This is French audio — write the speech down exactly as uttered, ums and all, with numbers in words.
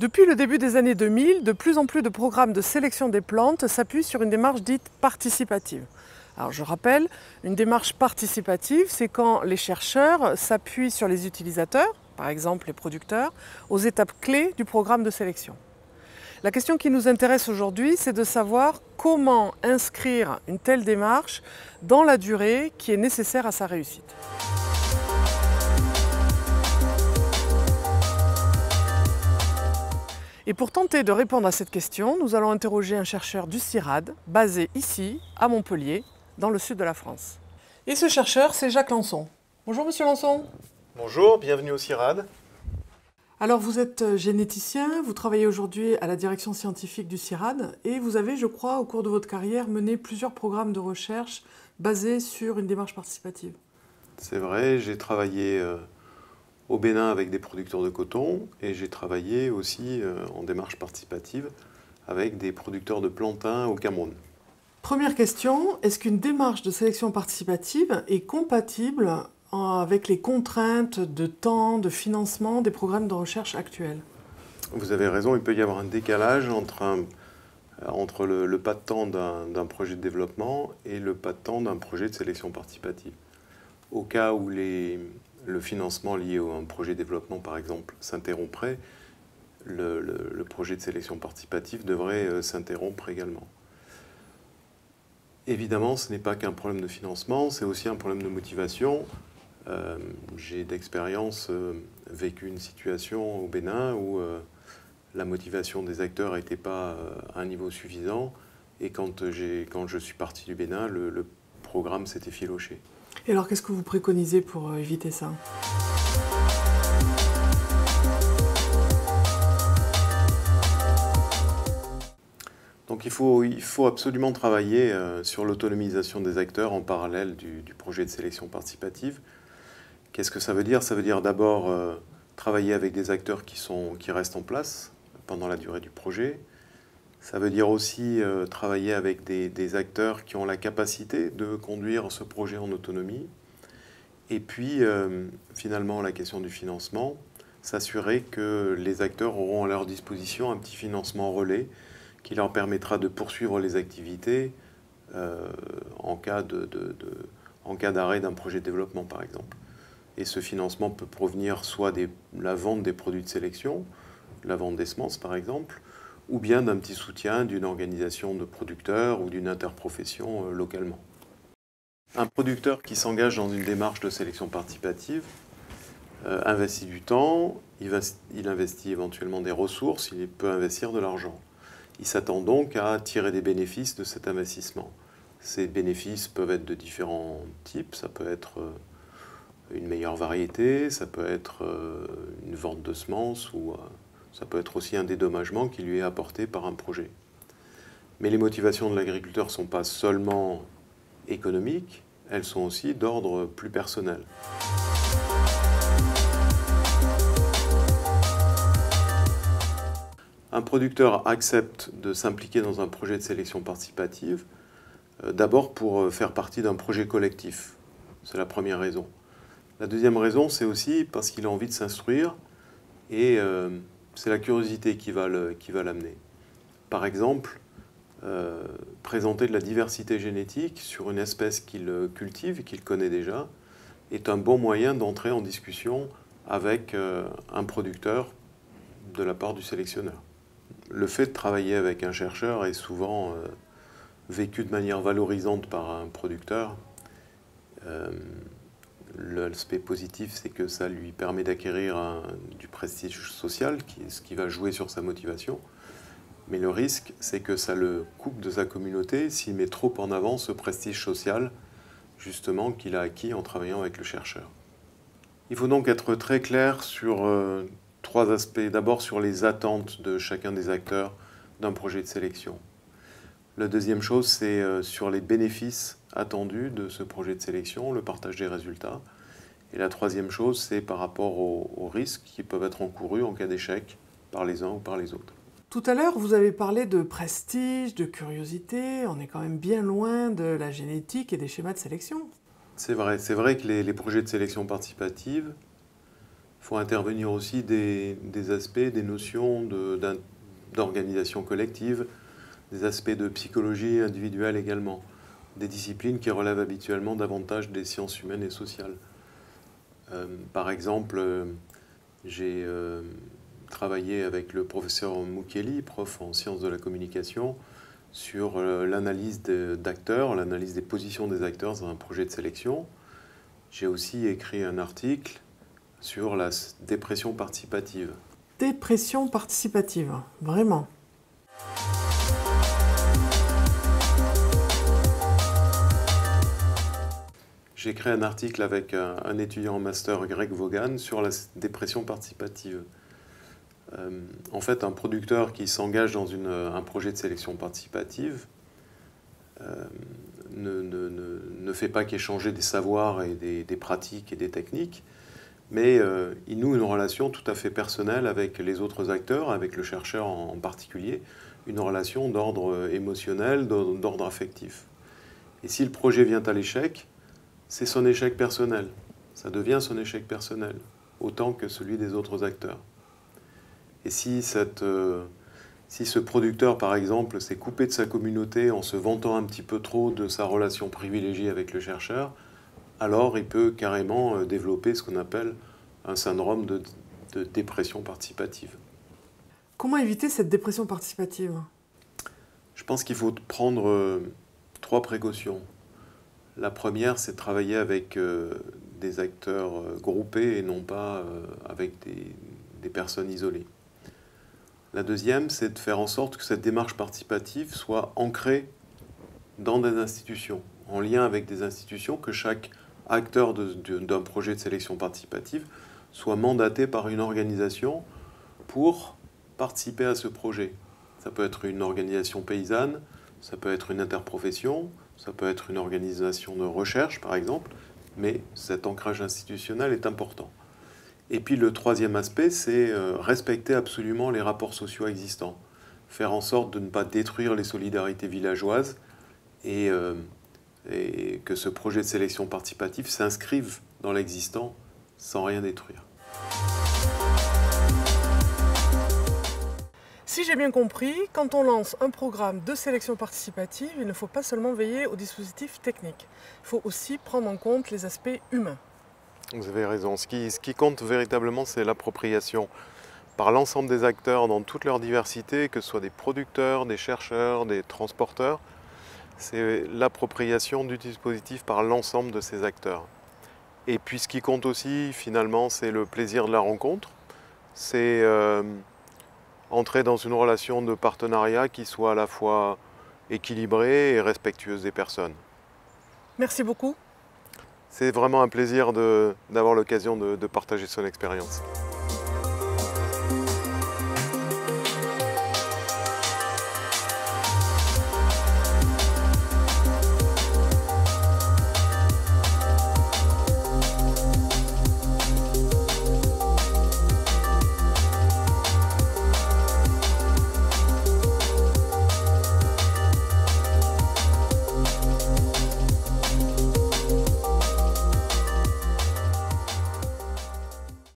Depuis le début des années deux mille, de plus en plus de programmes de sélection des plantes s'appuient sur une démarche dite participative. Alors je rappelle, une démarche participative, c'est quand les chercheurs s'appuient sur les utilisateurs, par exemple les producteurs, aux étapes clés du programme de sélection. La question qui nous intéresse aujourd'hui, c'est de savoir comment inscrire une telle démarche dans la durée qui est nécessaire à sa réussite. Et pour tenter de répondre à cette question, nous allons interroger un chercheur du CIRAD, basé ici, à Montpellier, dans le sud de la France. Et ce chercheur, c'est Jacques Lançon. Bonjour Monsieur Lançon. Bonjour, bienvenue au CIRAD. Alors vous êtes généticien, vous travaillez aujourd'hui à la direction scientifique du CIRAD et vous avez, je crois, au cours de votre carrière, mené plusieurs programmes de recherche basés sur une démarche participative. C'est vrai, j'ai travaillé euh, au Bénin avec des producteurs de coton et j'ai travaillé aussi euh, en démarche participative avec des producteurs de plantain au Cameroun. Première question, est-ce qu'une démarche de sélection participative est compatible avec les contraintes de temps, de financement des programmes de recherche actuels? Vous avez raison, il peut y avoir un décalage entre, un, entre le, le pas de temps d'un projet de développement et le pas de temps d'un projet de sélection participative. Au cas où les, le financement lié à un projet de développement, par exemple, s'interromprait, le, le, le projet de sélection participative devrait s'interrompre également. Évidemment, ce n'est pas qu'un problème de financement, c'est aussi un problème de motivation. Euh, j'ai d'expérience euh, vécu une situation au Bénin où euh, la motivation des acteurs n'était pas euh, à un niveau suffisant et quand, quand je suis parti du Bénin, le, le programme s'est effiloché. Et alors qu'est-ce que vous préconisez pour euh, éviter ça ? Donc il faut, il faut absolument travailler euh, sur l'autonomisation des acteurs en parallèle du, du projet de sélection participative. Qu'est-ce que ça veut dire? Ça veut dire d'abord euh, travailler avec des acteurs qui, sont, qui restent en place pendant la durée du projet. Ça veut dire aussi euh, travailler avec des, des acteurs qui ont la capacité de conduire ce projet en autonomie. Et puis euh, finalement la question du financement, s'assurer que les acteurs auront à leur disposition un petit financement relais qui leur permettra de poursuivre les activités euh, en cas de, de, de, en cas d'arrêt d'un projet de développement, par exemple. Et ce financement peut provenir soit de la vente des produits de sélection, la vente des semences, par exemple, ou bien d'un petit soutien d'une organisation de producteurs ou d'une interprofession euh, localement. Un producteur qui s'engage dans une démarche de sélection participative euh, investit du temps, il, va, il investit éventuellement des ressources, il peut investir de l'argent. Il s'attend donc à tirer des bénéfices de cet investissement. Ces bénéfices peuvent être de différents types. Ça peut être une meilleure variété, ça peut être une vente de semences, ou ça peut être aussi un dédommagement qui lui est apporté par un projet. Mais les motivations de l'agriculteur ne sont pas seulement économiques, elles sont aussi d'ordre plus personnel. Un producteur accepte de s'impliquer dans un projet de sélection participative, euh, d'abord pour faire partie d'un projet collectif. C'est la première raison. La deuxième raison, c'est aussi parce qu'il a envie de s'instruire et euh, c'est la curiosité qui va l'amener. Par exemple, euh, présenter de la diversité génétique sur une espèce qu'il cultive, qu'il connaît déjà, est un bon moyen d'entrer en discussion avec euh, un producteur de la part du sélectionneur. Le fait de travailler avec un chercheur est souvent euh, vécu de manière valorisante par un producteur. Euh, L'aspect positif, c'est que ça lui permet d'acquérir du prestige social, qui, ce qui va jouer sur sa motivation. Mais le risque, c'est que ça le coupe de sa communauté s'il met trop en avant ce prestige social, justement, qu'il a acquis en travaillant avec le chercheur. Il faut donc être très clair sur euh, trois aspects. D'abord sur les attentes de chacun des acteurs d'un projet de sélection. La deuxième chose, c'est sur les bénéfices attendus de ce projet de sélection, le partage des résultats. Et la troisième chose, c'est par rapport aux, aux risques qui peuvent être encourus en cas d'échec par les uns ou par les autres. Tout à l'heure, vous avez parlé de prestige, de curiosité. On est quand même bien loin de la génétique et des schémas de sélection. C'est vrai, c'est vrai que les, les projets de sélection participative faut intervenir aussi des, des aspects, des notions d'organisation de, collective, des aspects de psychologie individuelle également, des disciplines qui relèvent habituellement davantage des sciences humaines et sociales. Euh, par exemple, euh, j'ai euh, travaillé avec le professeur Mukeli, prof en sciences de la communication, sur euh, l'analyse d'acteurs, l'analyse des positions des acteurs dans un projet de sélection. J'ai aussi écrit un article sur la dépression participative. Dépression participative, vraiment. J'ai créé un article avec un, un étudiant en master, Greg Vaughan, sur la dépression participative. Euh, en fait, un producteur qui s'engage dans une, un projet de sélection participative euh, ne, ne, ne, ne fait pas qu'échanger des savoirs et des, des pratiques et des techniques, mais euh, il noue une relation tout à fait personnelle avec les autres acteurs, avec le chercheur en, en particulier, une relation d'ordre émotionnel, d'ordre affectif. Et si le projet vient à l'échec, c'est son échec personnel. Ça devient son échec personnel, autant que celui des autres acteurs. Et si, cette, euh, si ce producteur, par exemple, s'est coupé de sa communauté en se vantant un petit peu trop de sa relation privilégiée avec le chercheur, alors il peut carrément développer ce qu'on appelle un syndrome de, de dépression participative. Comment éviter cette dépression participative? Je pense qu'il faut prendre euh, trois précautions. La première, c'est travailler avec euh, des acteurs euh, groupés et non pas euh, avec des, des personnes isolées. La deuxième, c'est de faire en sorte que cette démarche participative soit ancrée dans des institutions, en lien avec des institutions, que chaque acteur d'un projet de sélection participative soit mandaté par une organisation pour participer à ce projet. Ça peut être une organisation paysanne, ça peut être une interprofession, ça peut être une organisation de recherche, par exemple, mais cet ancrage institutionnel est important. Et puis le troisième aspect, c'est respecter absolument les rapports sociaux existants. Faire en sorte de ne pas détruire les solidarités villageoises et, euh, et que ce projet de sélection participative s'inscrive dans l'existant sans rien détruire. Si j'ai bien compris, quand on lance un programme de sélection participative, il ne faut pas seulement veiller aux dispositifs techniques. Il faut aussi prendre en compte les aspects humains. Vous avez raison. Ce qui, ce qui compte véritablement, c'est l'appropriation par l'ensemble des acteurs dans toute leur diversité, que ce soit des producteurs, des chercheurs, des transporteurs. C'est l'appropriation du dispositif par l'ensemble de ces acteurs. Et puis ce qui compte aussi, finalement, c'est le plaisir de la rencontre. C'est... Euh, entrer dans une relation de partenariat qui soit à la fois équilibrée et respectueuse des personnes. Merci beaucoup. C'est vraiment un plaisir d'avoir l'occasion de, de partager son expérience.